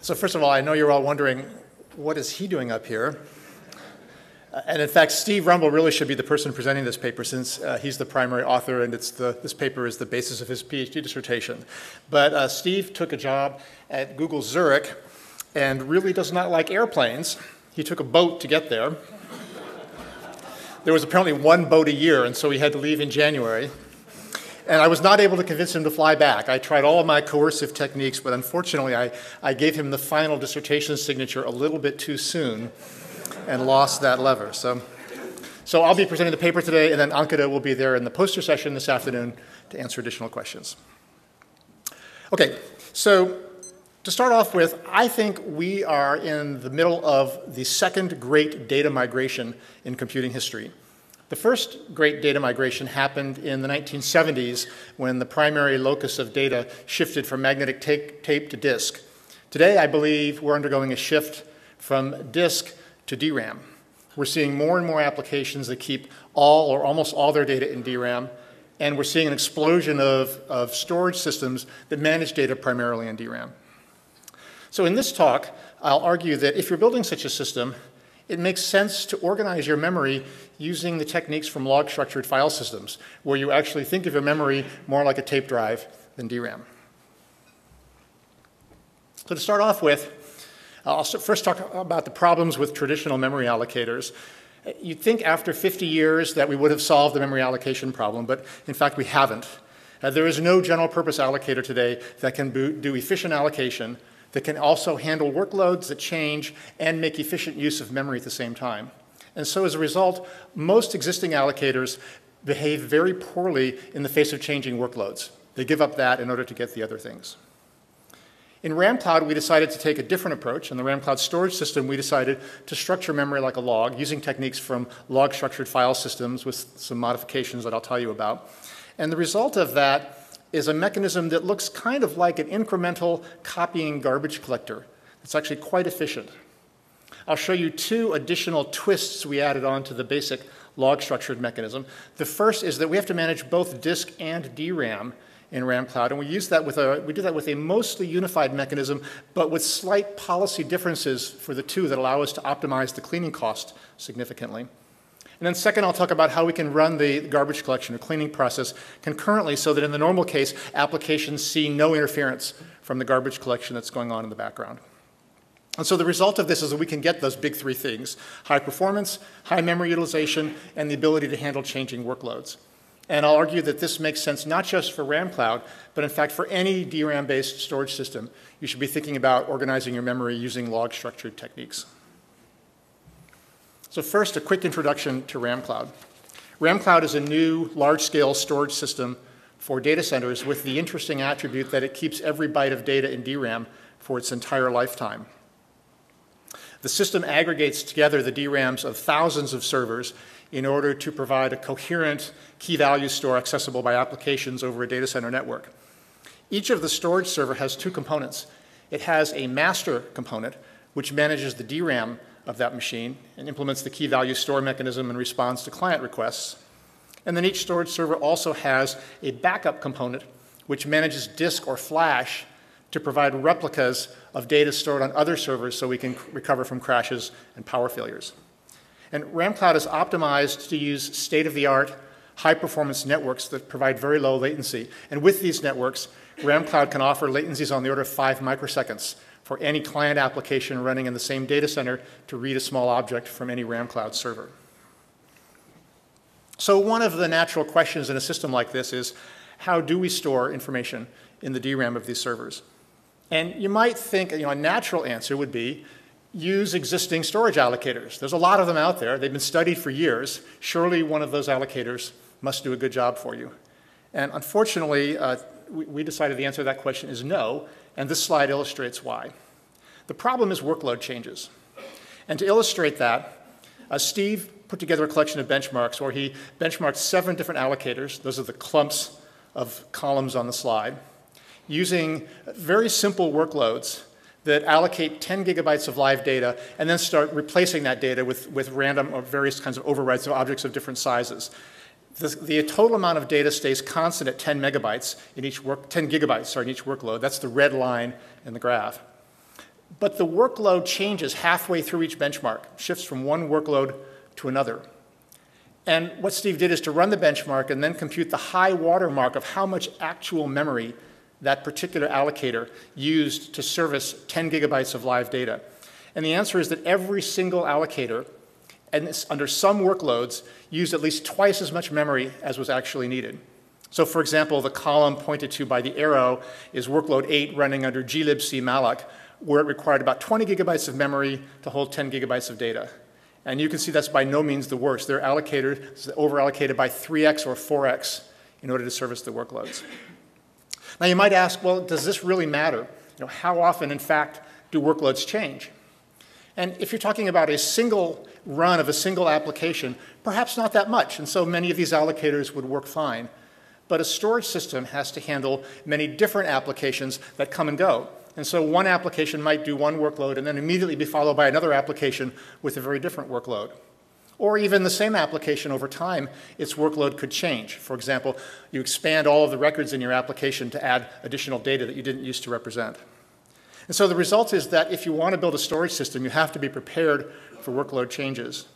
So first of all, I know you're all wondering, what is he doing up here? And in fact, Steve Rumble really should be the person presenting this paper, since he's the primary author, and it's this paper is the basis of his PhD dissertation. But Steve took a job at Google Zurich and really does not like airplanes. He took a boat to get there. There was apparently one boat a year, and so he had to leave in January. And I was not able to convince him to fly back. I tried all of my coercive techniques, but unfortunately, I gave him the final dissertation signature a little bit too soon and lost that lever. So I'll be presenting the paper today, and then Ankita will be there in the poster session this afternoon to answer additional questions. Okay, so to start off with, I think we are in the middle of the second great data migration in computing history. The first great data migration happened in the 1970s when the primary locus of data shifted from magnetic tape to disk. Today, I believe we're undergoing a shift from disk to DRAM. We're seeing more and more applications that keep all or almost all their data in DRAM, and we're seeing an explosion of storage systems that manage data primarily in DRAM. So in this talk, I'll argue that if you're building such a system, it makes sense to organize your memory using the techniques from log-structured file systems, where you actually think of your memory more like a tape drive than DRAM. So to start off with, I'll first talk about the problems with traditional memory allocators. You'd think after 50 years that we would have solved the memory allocation problem, but in fact we haven't. There is no general purpose allocator today that can do efficient allocation, that can also handle workloads that change and make efficient use of memory at the same time. And so as a result, most existing allocators behave very poorly in the face of changing workloads. They give up that in order to get the other things. In RAMCloud, we decided to take a different approach. In the RAMCloud storage system, we decided to structure memory like a log using techniques from log-structured file systems with some modifications that I'll tell you about. And the result of that is a mechanism that looks kind of like an incremental copying garbage collector. It's actually quite efficient. I'll show you two additional twists we added on to the basic log-structured mechanism. The first is that we have to manage both disk and DRAM in RAMCloud, and we do that with a mostly unified mechanism, but with slight policy differences for the two that allow us to optimize the cleaning cost significantly. And then second, I'll talk about how we can run the garbage collection or cleaning process concurrently so that in the normal case, applications see no interference from the garbage collection that's going on in the background. And so the result of this is that we can get those big three things: high performance, high memory utilization, and the ability to handle changing workloads. And I'll argue that this makes sense not just for RAMCloud, but in fact for any DRAM-based storage system. You should be thinking about organizing your memory using log-structured techniques. So first, a quick introduction to RAMCloud. RAMCloud is a new large-scale storage system for data centers with the interesting attribute that it keeps every byte of data in DRAM for its entire lifetime. The system aggregates together the DRAMs of thousands of servers in order to provide a coherent key-value store accessible by applications over a data center network. Each of the storage server has two components. It has a master component, which manages the DRAM of that machine and implements the key-value store mechanism in response to client requests. And then each storage server also has a backup component, which manages disk or flash to provide replicas of data stored on other servers so we can recover from crashes and power failures. And RAMCloud is optimized to use state-of-the-art, high-performance networks that provide very low latency. And with these networks, RAMCloud can offer latencies on the order of 5 microseconds for any client application running in the same data center to read a small object from any RAMCloud server. So one of the natural questions in a system like this is, how do we store information in the DRAM of these servers? And you might think, a natural answer would be, use existing storage allocators. There's a lot of them out there. They've been studied for years. Surely one of those allocators must do a good job for you. And unfortunately, we decided the answer to that question is no, and this slide illustrates why. The problem is workload changes. And to illustrate that, Steve put together a collection of benchmarks where he benchmarked 7 different allocators. Those are the clumps of columns on the slide, using very simple workloads that allocate 10 gigabytes of live data and then start replacing that data with random or various kinds of overwrites of objects of different sizes. The total amount of data stays constant at 10 gigabytes in each workload. That's the red line in the graph. but the workload changes halfway through each benchmark, shifts from one workload to another. And what Steve did is to run the benchmark and then compute the high watermark of how much actual memory that particular allocator used to service 10 gigabytes of live data. And the answer is that every single allocator, and under some workloads, used at least twice as much memory as was actually needed. So for example, the column pointed to by the arrow is workload 8 running under glibc malloc, where it required about 20 gigabytes of memory to hold 10 gigabytes of data. And you can see that's by no means the worst. They're over-allocated by 3x or 4x in order to service the workloads. Now you might ask, well, does this really matter? You know, how often, in fact, do workloads change? And if you're talking about a single run of a single application, perhaps not that much, and so many of these allocators would work fine. But a storage system has to handle many different applications that come and go. And so one application might do one workload and then immediately be followed by another application with a very different workload. Or even the same application over time, its workload could change. For example, you expand all of the records in your application to add additional data that you didn't used to represent. And so the result is that if you want to build a storage system, you have to be prepared for workload changes.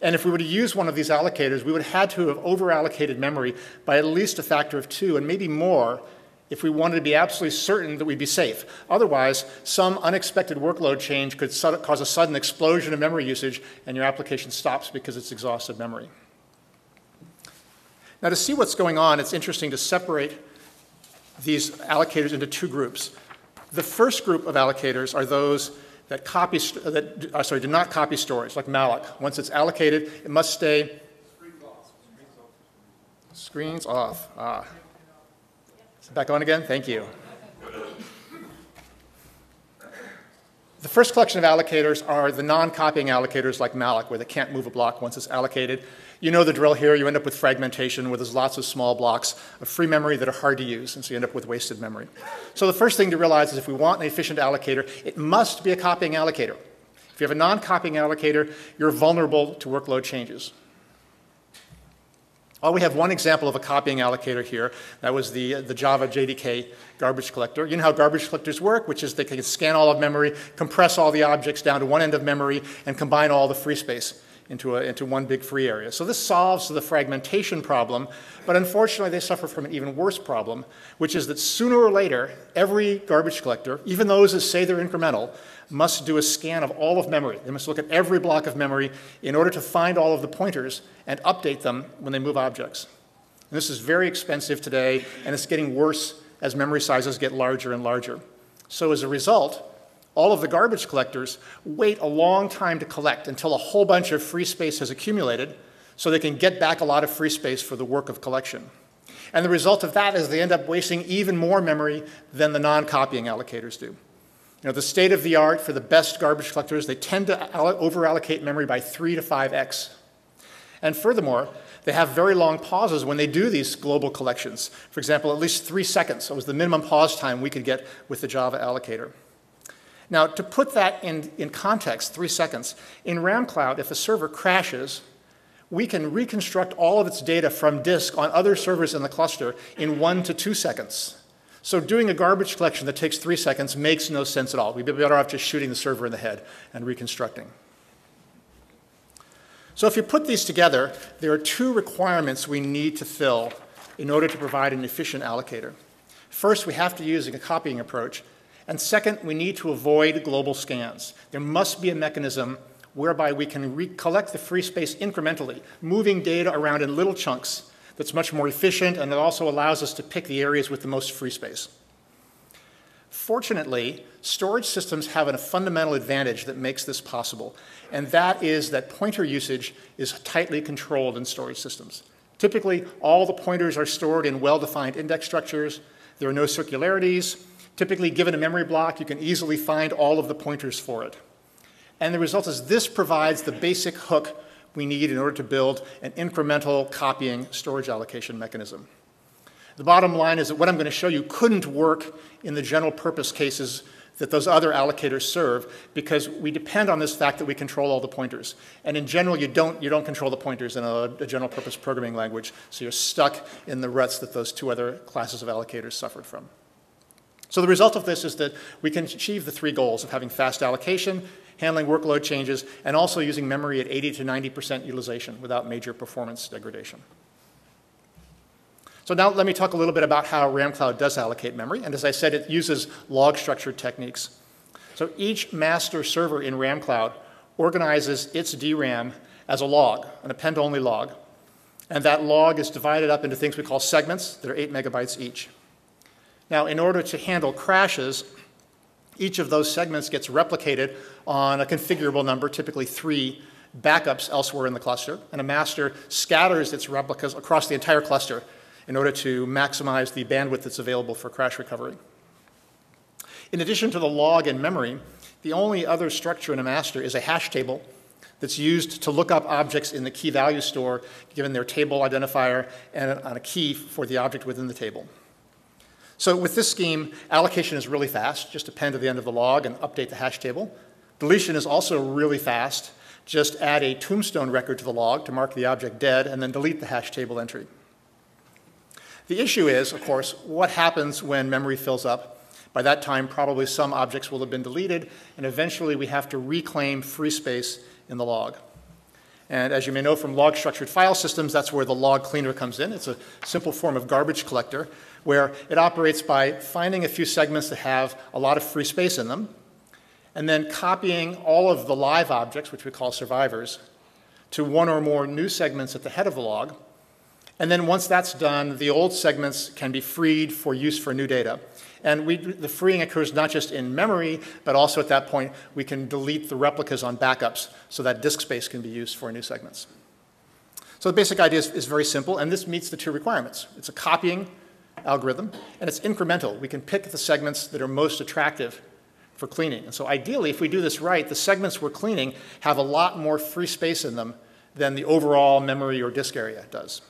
And if we were to use one of these allocators, we would have had to have over-allocated memory by at least a factor of 2 and maybe more if we wanted to be absolutely certain that we'd be safe. Otherwise, some unexpected workload change could cause a sudden explosion of memory usage and your application stops because it's exhausted memory. Now to see what's going on, it's interesting to separate these allocators into two groups. The first group of allocators are those that do not copy storage, like malloc. Once it's allocated, it must stay screens off. Ah. Back on again? Thank you. The first collection of allocators are the non-copying allocators like malloc, where they can't move a block once it's allocated. You know the drill here. You end up with fragmentation where there's lots of small blocks of free memory that are hard to use, and so you end up with wasted memory. So the first thing to realize is if we want an efficient allocator, it must be a copying allocator. If you have a non-copying allocator, you're vulnerable to workload changes. Oh, we have one example of a copying allocator here. That was the Java JDK garbage collector. You know how garbage collectors work, which is they can scan all of memory, compress all the objects down to one end of memory, and combine all the free space into one big free area. So this solves the fragmentation problem, but unfortunately they suffer from an even worse problem, which is that sooner or later, every garbage collector, even those that say they're incremental, must do a scan of all of memory. They must look at every block of memory in order to find all of the pointers and update them when they move objects. And this is very expensive today, and it's getting worse as memory sizes get larger and larger. So as a result, all of the garbage collectors wait a long time to collect until a whole bunch of free space has accumulated so they can get back a lot of free space for the work of collection. And the result of that is they end up wasting even more memory than the non-copying allocators do. You know, the state of the art for the best garbage collectors, they tend to over-allocate memory by 3 to 5x. And furthermore, they have very long pauses when they do these global collections. For example, at least 3 seconds. That was the minimum pause time we could get with the Java allocator. Now, to put that in context, 3 seconds, in RAMCloud, if a server crashes, we can reconstruct all of its data from disk on other servers in the cluster in 1 to 2 seconds. So doing a garbage collection that takes 3 seconds makes no sense at all. We'd be better off just shooting the server in the head and reconstructing. So if you put these together, there are two requirements we need to fill in order to provide an efficient allocator. First, we have to use a copying approach. And second, we need to avoid global scans. There must be a mechanism whereby we can recollect the free space incrementally, moving data around in little chunks. That's much more efficient, and it also allows us to pick the areas with the most free space. Fortunately, storage systems have a fundamental advantage that makes this possible, and that is that pointer usage is tightly controlled in storage systems. Typically, all the pointers are stored in well-defined index structures. There are no circularities. Typically, given a memory block, you can easily find all of the pointers for it. And the result is this provides the basic hook we need in order to build an incremental copying storage allocation mechanism. The bottom line is that what I'm going to show you couldn't work in the general purpose cases that those other allocators serve because we depend on this fact that we control all the pointers. And in general, you don't control the pointers in a general purpose programming language, so you're stuck in the ruts that those two other classes of allocators suffered from. So the result of this is that we can achieve the three goals of having fast allocation, handling workload changes, and also using memory at 80 to 90% utilization without major performance degradation. So now let me talk a little bit about how RAMCloud does allocate memory. And as I said, it uses log structure techniques. So each master server in RAMCloud organizes its DRAM as a log, an append-only log. And that log is divided up into things we call segments that are 8 MB each. Now, in order to handle crashes, each of those segments gets replicated on a configurable number, typically 3 backups elsewhere in the cluster. And a master scatters its replicas across the entire cluster in order to maximize the bandwidth that's available for crash recovery. In addition to the log and memory, the only other structure in a master is a hash table that's used to look up objects in the key value store, given their table identifier and on a key for the object within the table. So with this scheme, allocation is really fast. Just append to the end of the log and update the hash table. Deletion is also really fast. Just add a tombstone record to the log to mark the object dead and then delete the hash table entry. The issue is, of course, what happens when memory fills up. By that time, probably some objects will have been deleted, and eventually we have to reclaim free space in the log. And as you may know from log-structured file systems, that's where the log cleaner comes in. It's a simple form of garbage collector, where it operates by finding a few segments that have a lot of free space in them, and then copying all of the live objects, which we call survivors, to one or more new segments at the head of the log. And then once that's done, the old segments can be freed for use for new data. And the freeing occurs not just in memory, but also at that point, we can delete the replicas on backups so that disk space can be used for new segments. So the basic idea is very simple, and this meets the two requirements. It's a copying algorithm, and it's incremental. We can pick the segments that are most attractive for cleaning. And so ideally, if we do this right, the segments we're cleaning have a lot more free space in them than the overall memory or disk area does.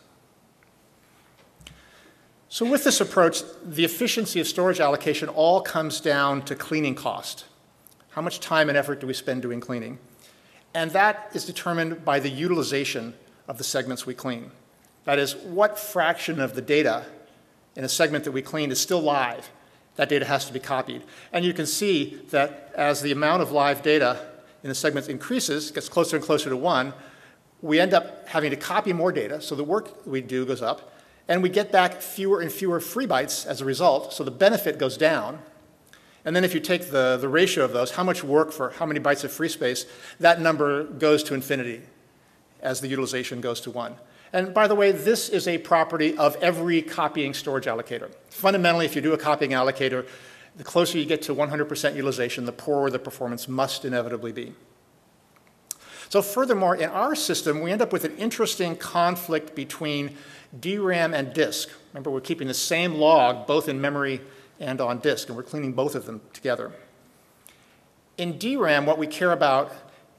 So with this approach, the efficiency of storage allocation all comes down to cleaning cost. How much time and effort do we spend doing cleaning? And that is determined by the utilization of the segments we clean. That is, what fraction of the data in a segment that we cleaned is still live. That data has to be copied. And you can see that as the amount of live data in a segment increases, gets closer and closer to 1, we end up having to copy more data, so the work we do goes up, and we get back fewer and fewer free bytes as a result, so the benefit goes down. And then if you take the ratio of those, how much work for how many bytes of free space, that number goes to infinity as the utilization goes to 1. And by the way, this is a property of every copying storage allocator. Fundamentally, if you do a copying allocator, the closer you get to 100% utilization, the poorer the performance must inevitably be. So furthermore, in our system, we end up with an interesting conflict between DRAM and disk. Remember, we're keeping the same log both in memory and on disk, and we're cleaning both of them together. In DRAM, what we care about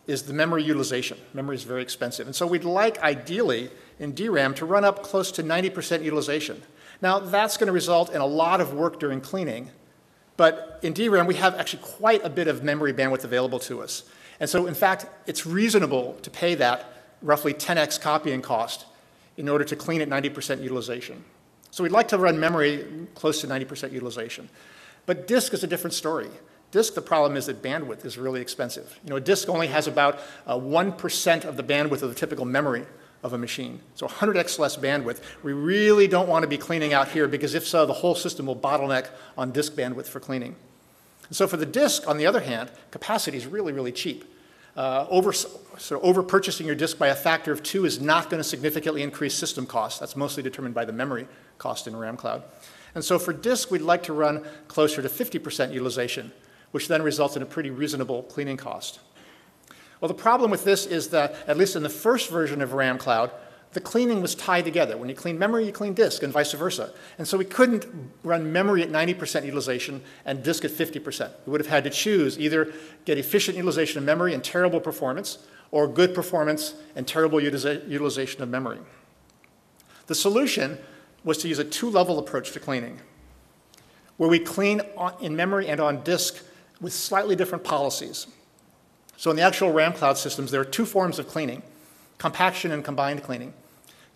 is the memory utilization. Memory is very expensive. And so we'd like, ideally, in DRAM to run up close to 90% utilization. Now, that's going to result in a lot of work during cleaning. But in DRAM, we have actually quite a bit of memory bandwidth available to us. And so, in fact, it's reasonable to pay that roughly 10x copying cost in order to clean at 90% utilization. So we'd like to run memory close to 90% utilization. But disk is a different story. Disk, the problem is that bandwidth is really expensive. You know, a disk only has about 1% of the bandwidth of the typical memory of a machine. So 100x less bandwidth. We really don't want to be cleaning out here, because if so, the whole system will bottleneck on disk bandwidth for cleaning. And so for the disk, on the other hand, capacity is really, really cheap. Over-purchasing your disk by a factor of 2 is not going to significantly increase system costs. That's mostly determined by the memory cost in RAMCloud. And so for disk, we'd like to run closer to 50% utilization, which then results in a pretty reasonable cleaning cost. Well, the problem with this is that, at least in the first version of RAMCloud, the cleaning was tied together. When you clean memory, you clean disk, and vice versa. And so we couldn't run memory at 90% utilization and disk at 50%. We would have had to choose either get efficient utilization of memory and terrible performance, or good performance and terrible utilization of memory. The solution was to use a 2-level approach to cleaning, where we clean in memory and on disk with slightly different policies. So in the actual RAMCloud systems, there are 2 forms of cleaning: compaction and combined cleaning.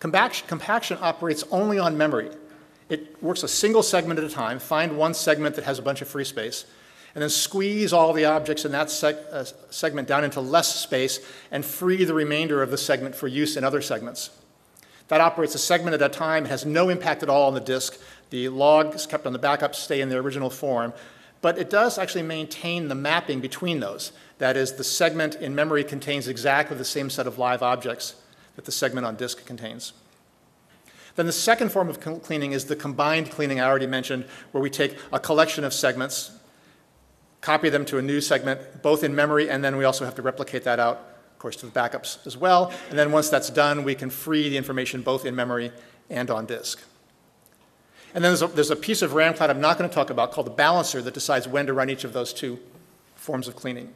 Compaction operates only on memory. It works a single segment at a time, find one segment that has a bunch of free space, and then squeeze all the objects in that segment down into less space and free the remainder of the segment for use in other segments. That operates a segment at a time. It has no impact at all on the disk. The logs kept on the backup stay in their original form. But it does actually maintain the mapping between those. That is, the segment in memory contains exactly the same set of live objects that the segment on disk contains. Then the second form of cleaning is the combined cleaning I already mentioned, where we take a collection of segments, copy them to a new segment, both in memory, and then we also have to replicate that out, of course, to the backups as well. And then once that's done, we can free the information both in memory and on disk. And then there's a piece of RAMCloud I'm not going to talk about called the balancer that decides when to run each of those two forms of cleaning.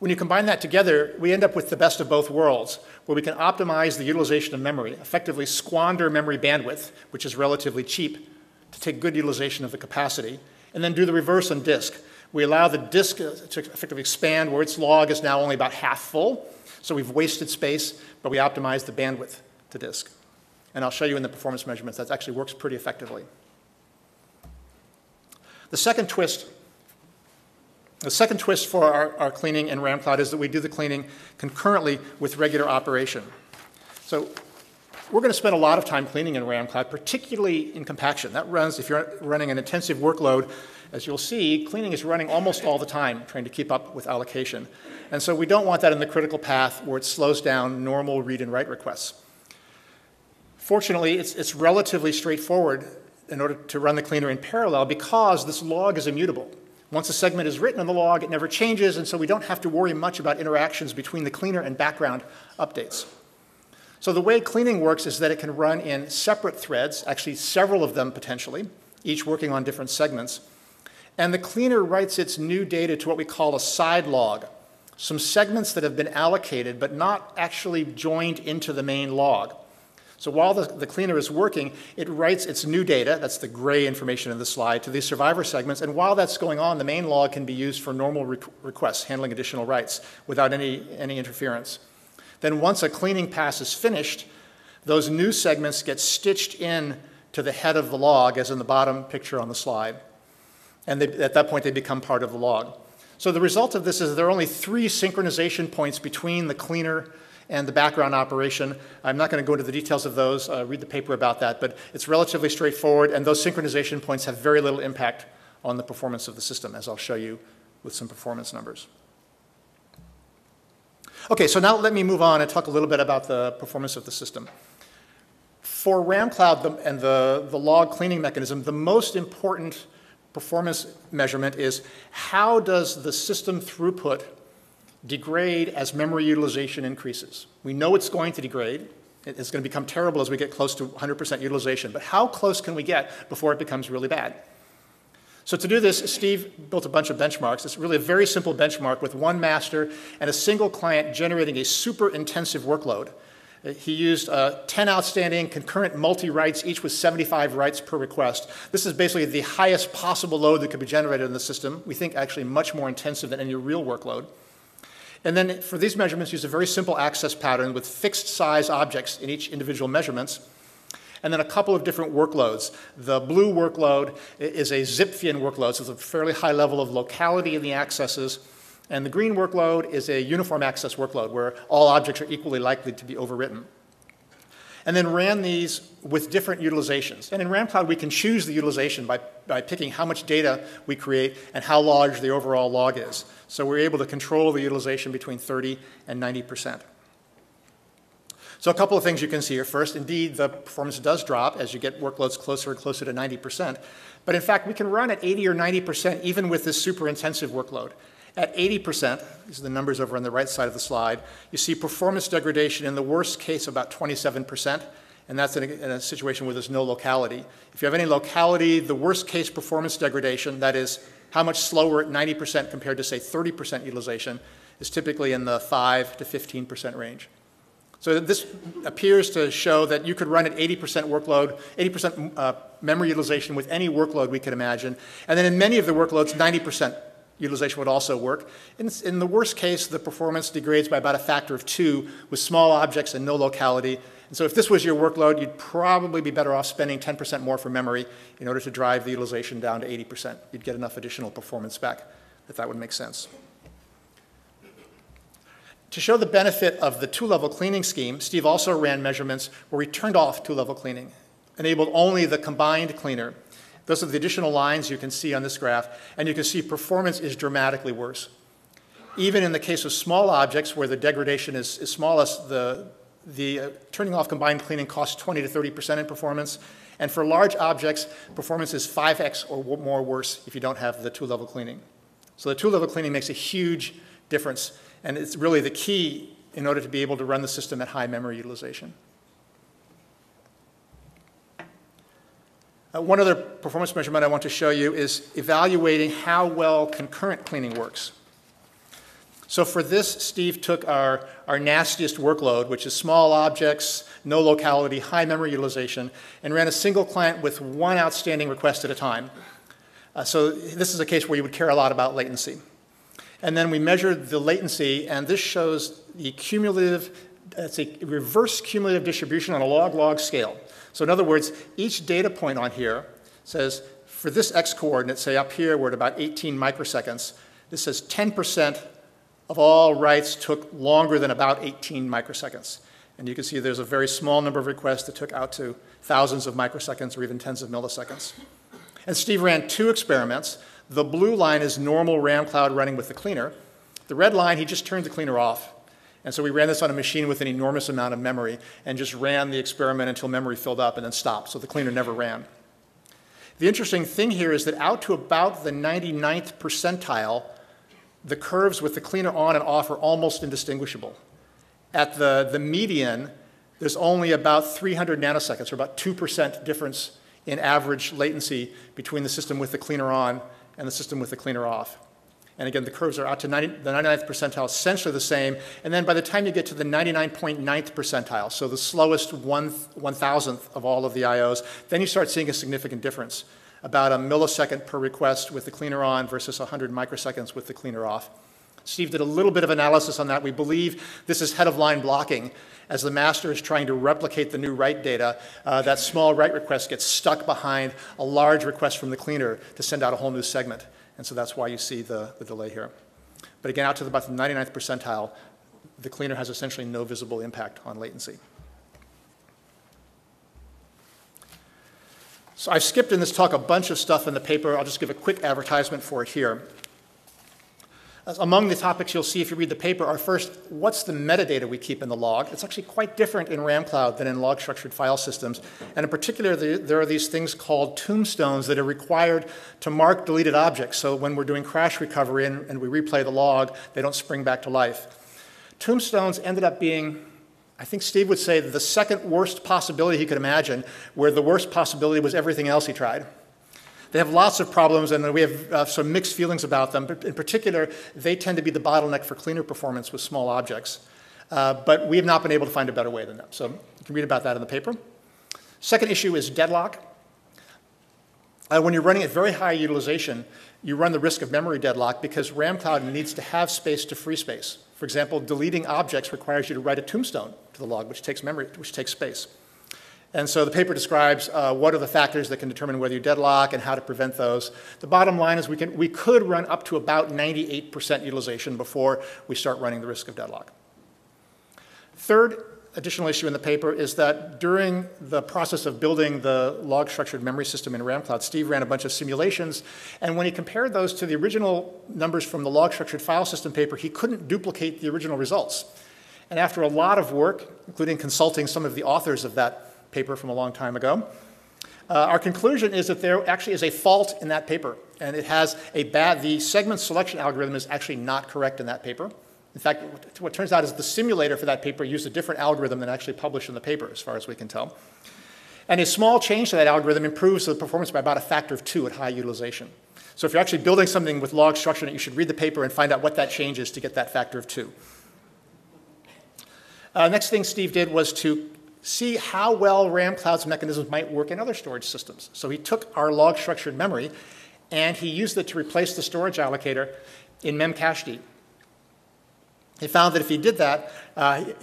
When you combine that together, we end up with the best of both worlds, where we can optimize the utilization of memory, effectively squander memory bandwidth, which is relatively cheap, to take good utilization of the capacity, and then do the reverse on disk. We allow the disk to effectively expand where its log is now only about half full, so we've wasted space, but we optimize the bandwidth to disk. And I'll show you in the performance measurements that actually works pretty effectively. The second twist for our cleaning in RAMCloud is that we do the cleaning concurrently with regular operation. So we're going to spend a lot of time cleaning in RAMCloud, particularly in compaction. That runs, if you're running an intensive workload, as you'll see, cleaning is running almost all the time, trying to keep up with allocation. And so we don't want that in the critical path where it slows down normal read and write requests. Fortunately, it's relatively straightforward in order to run the cleaner in parallel because this log is immutable. Once a segment is written in the log, it never changes, and so we don't have to worry much about interactions between the cleaner and background updates. So the way cleaning works is that it can run in separate threads, actually several of them potentially, each working on different segments. And the cleaner writes its new data to what we call a side log, some segments that have been allocated but not actually joined into the main log. So while the cleaner is working, it writes its new data, that's the gray information in the slide, to these survivor segments. And while that's going on, the main log can be used for normal requests, handling additional writes without any interference. Then once a cleaning pass is finished, those new segments get stitched in to the head of the log, as in the bottom picture on the slide. And at that point, they become part of the log. So the result of this is there are only 3 synchronization points between the cleaner and the background operation. I'm not going to go into the details of those. Read the paper about that. But it's relatively straightforward. And those synchronization points have very little impact on the performance of the system, as I'll show you with some performance numbers. OK, so now let me move on and talk a little bit about the performance of the system. For RAMCloud and the log cleaning mechanism, the most important performance measurement is how does the system throughput degrade as memory utilization increases. We know it's going to degrade. It's going to become terrible as we get close to 100% utilization. But how close can we get before it becomes really bad? So to do this, Steve built a bunch of benchmarks. It's really a very simple benchmark with one master and a single client generating a super intensive workload. He used 10 outstanding concurrent multi-writes, each with 75 writes per request. This is basically the highest possible load that could be generated in the system. We think actually much more intensive than any real workload. And then for these measurements, use a very simple access pattern with fixed size objects in each individual measurements. And then a couple of different workloads. The blue workload is a Zipfian workload, so it's a fairly high level of locality in the accesses. And the green workload is a uniform access workload, where all objects are equally likely to be overwritten. And then ran these with different utilizations. And in RAMCloud, we can choose the utilization by picking how much data we create and how large the overall log is. So we're able to control the utilization between 30 and 90%. So a couple of things you can see here. First, indeed, the performance does drop as you get workloads closer and closer to 90%. But in fact, we can run at 80 or 90% even with this super intensive workload. At 80%, these are the numbers over on the right side of the slide, you see performance degradation in the worst case about 27%, and that's in a situation where there's no locality. If you have any locality, the worst case performance degradation, that is how much slower at 90% compared to, say, 30% utilization, is typically in the 5 to 15% range. So this appears to show that you could run at 80% workload, 80% memory utilization with any workload we could imagine, and then in many of the workloads, 90%. Utilization would also work. In the worst case, the performance degrades by about a factor of 2 with small objects and no locality, And so if this was your workload, you'd probably be better off spending 10% more for memory in order to drive the utilization down to 80%. You'd get enough additional performance back that that would make sense. To show the benefit of the two-level cleaning scheme, Steve also ran measurements where we turned off two-level cleaning, enabled only the combined cleaner. Those are the additional lines you can see on this graph, and you can see performance is dramatically worse. Even in the case of small objects where the degradation is smallest, the turning off combined cleaning costs 20 to 30% in performance. And for large objects, performance is 5x or more worse if you don't have the two-level cleaning. So the two-level cleaning makes a huge difference, and it's really the key in order to be able to run the system at high memory utilization. One other performance measurement I want to show you is evaluating how well concurrent cleaning works. So for this, Steve took our nastiest workload, which is small objects, no locality, high memory utilization, and ran a single client with one outstanding request at a time. So this is a case where you would care a lot about latency. And then we measured the latency, and this shows the cumulative, it's a reverse cumulative distribution on a log-log scale. So in other words, each data point on here says, for this x-coordinate, say up here, we're at about 18 microseconds. This says 10% of all writes took longer than about 18 microseconds. And you can see there's a very small number of requests that took out to thousands of microseconds or even tens of milliseconds. And Steve ran two experiments. The blue line is normal RamCloud running with the cleaner. The red line, he just turned the cleaner off. And so we ran this on a machine with an enormous amount of memory and just ran the experiment until memory filled up and then stopped, so the cleaner never ran. The interesting thing here is that out to about the 99th percentile, the curves with the cleaner on and off are almost indistinguishable. At the median, there's only about 300 nanoseconds, or about 2% difference in average latency between the system with the cleaner on and the system with the cleaner off. And again, the curves are out to the 99th percentile, essentially the same. And then by the time you get to the 99.9th percentile, so the slowest 1,000th of all of the IOs, then you start seeing a significant difference, about a millisecond per request with the cleaner on versus 100 microseconds with the cleaner off. Steve did a little bit of analysis on that. We believe this is head-of-line blocking. As the master is trying to replicate the new write data, that small write request gets stuck behind a large request from the cleaner to send out a whole new segment. And so that's why you see the delay here. But again, out to about the 99th percentile, the cleaner has essentially no visible impact on latency. So I've skipped in this talk a bunch of stuff in the paper. I'll just give a quick advertisement for it here. Among the topics you'll see if you read the paper are first, what's the metadata we keep in the log? It's actually quite different in RamCloud than in log-structured file systems. And in particular, there are these things called tombstones that are required to mark deleted objects. So when we're doing crash recovery and we replay the log, they don't spring back to life. Tombstones ended up being, I think Steve would say, the second worst possibility he could imagine, where the worst possibility was everything else he tried. They have lots of problems, and we have some mixed feelings about them. But in particular, they tend to be the bottleneck for cleaner performance with small objects. But we have not been able to find a better way than them. So you can read about that in the paper. Second issue is deadlock. When you're running at very high utilization, you run the risk of memory deadlock because RamCloud needs to have space to free space. For example, deleting objects requires you to write a tombstone to the log, which takes memory, which takes space. And so the paper describes what are the factors that can determine whether you deadlock and how to prevent those. The bottom line is we could run up to about 98% utilization before we start running the risk of deadlock. Third additional issue in the paper is that during the process of building the log-structured memory system in RamCloud, Steve ran a bunch of simulations, and when he compared those to the original numbers from the log-structured file system paper, he couldn't duplicate the original results. And after a lot of work, including consulting some of the authors of that paper from a long time ago. Our conclusion is that there actually is a fault in that paper, and it has a bad, the segment selection algorithm is actually not correct in that paper. In fact, what turns out is the simulator for that paper used a different algorithm than actually published in the paper, as far as we can tell. And a small change to that algorithm improves the performance by about a factor of 2 at high utilization. So if you're actually building something with log structure, you should read the paper and find out what that change is to get that factor of 2. Next thing Steve did was to see how well RamCloud's mechanisms might work in other storage systems. So he took our log-structured memory, and he used it to replace the storage allocator in memcached. They found that if you did that,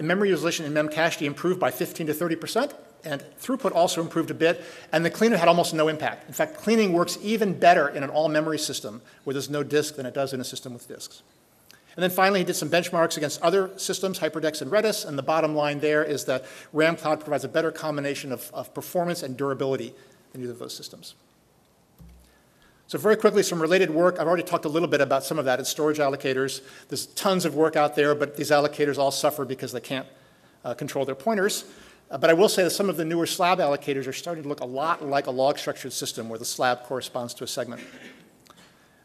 memory utilization in memcached improved by 15 to 30%, and throughput also improved a bit, and the cleanup had almost no impact. In fact, cleaning works even better in an all-memory system where there's no disk than it does in a system with disks. And then finally, he did some benchmarks against other systems, Hyperdex and Redis, and the bottom line there is that RAMCloud provides a better combination of performance and durability than either of those systems. So very quickly, some related work. I've already talked a little bit about some of that in storage allocators. There's tons of work out there, but these allocators all suffer because they can't control their pointers. But I will say that some of the newer slab allocators are starting to look a lot like a log-structured system where the slab corresponds to a segment.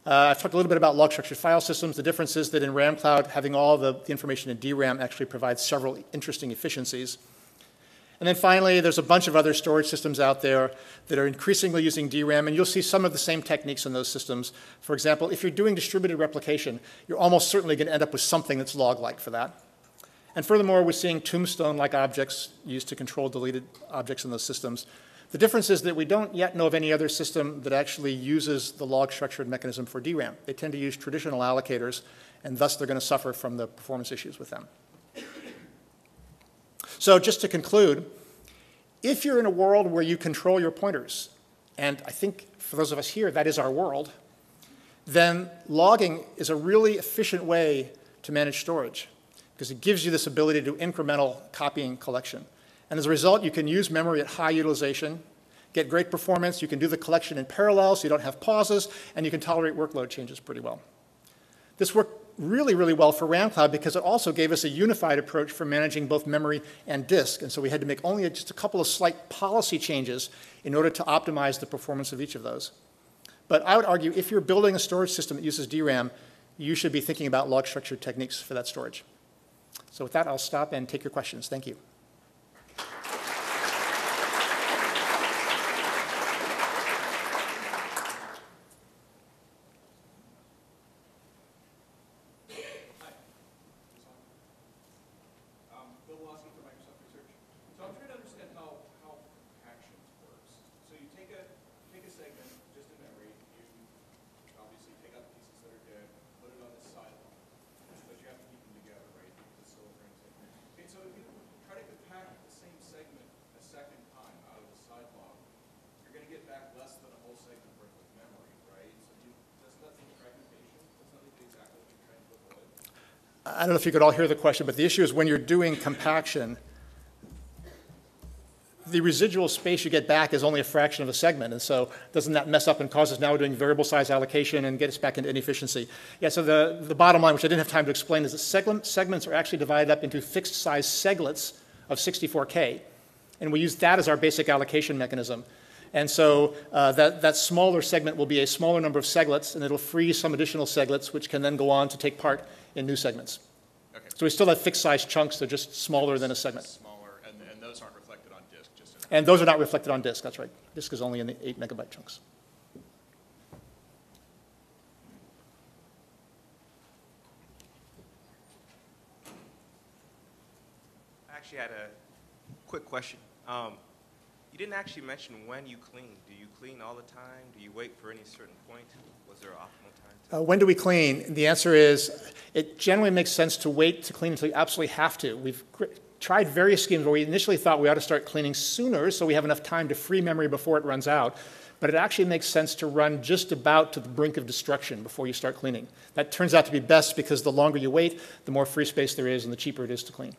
I've talked a little bit about log-structured file systems. The difference is that in RAMCloud, having all the information in DRAM actually provides several interesting efficiencies. And then finally, there's a bunch of other storage systems out there that are increasingly using DRAM, and you'll see some of the same techniques in those systems. For example, if you're doing distributed replication, you're almost certainly going to end up with something that's log-like for that. And furthermore, we're seeing tombstone-like objects used to control deleted objects in those systems. The difference is that we don't yet know of any other system that actually uses the log-structured mechanism for DRAM. They tend to use traditional allocators, and thus they're going to suffer from the performance issues with them. So just to conclude, if you're in a world where you control your pointers, and I think for those of us here, that is our world, then logging is a really efficient way to manage storage because it gives you this ability to do incremental copying collection. And as a result, you can use memory at high utilization, get great performance, you can do the collection in parallel so you don't have pauses, and you can tolerate workload changes pretty well. This worked really, really well for RAMCloud because it also gave us a unified approach for managing both memory and disk. And so we had to make only just a couple of slight policy changes in order to optimize the performance of each of those. But I would argue if you're building a storage system that uses DRAM, you should be thinking about log-structured techniques for that storage. So with that, I'll stop and take your questions. Thank you. I don't know if you could all hear the question, but the issue is when you're doing compaction, the residual space you get back is only a fraction of a segment. And so doesn't that mess up and cause us now doing variable size allocation and get us back into inefficiency? Yeah, so the bottom line, which I didn't have time to explain, is that segments are actually divided up into fixed size seglets of 64K. And we use that as our basic allocation mechanism. And so that smaller segment will be a smaller number of seglets, and it'll free some additional seglets, which can then go on to take part in new segments. So we still have fixed size chunks. They're just smaller than a segment. Smaller, and those aren't reflected on disk. Just and those are not reflected on disk. That's right. Disk is only in the 8 megabyte chunks. I actually had a quick question. You didn't actually mention when you clean. Do you clean all the time? Do you wait for any certain point? Was there an optimal time? When do we clean? The answer is it generally makes sense to wait to clean until you absolutely have to. We've tried various schemes where we initially thought we ought to start cleaning sooner so we have enough time to free memory before it runs out. But it actually makes sense to run just about to the brink of destruction before you start cleaning. That turns out to be best because the longer you wait, the more free space there is and the cheaper it is to clean.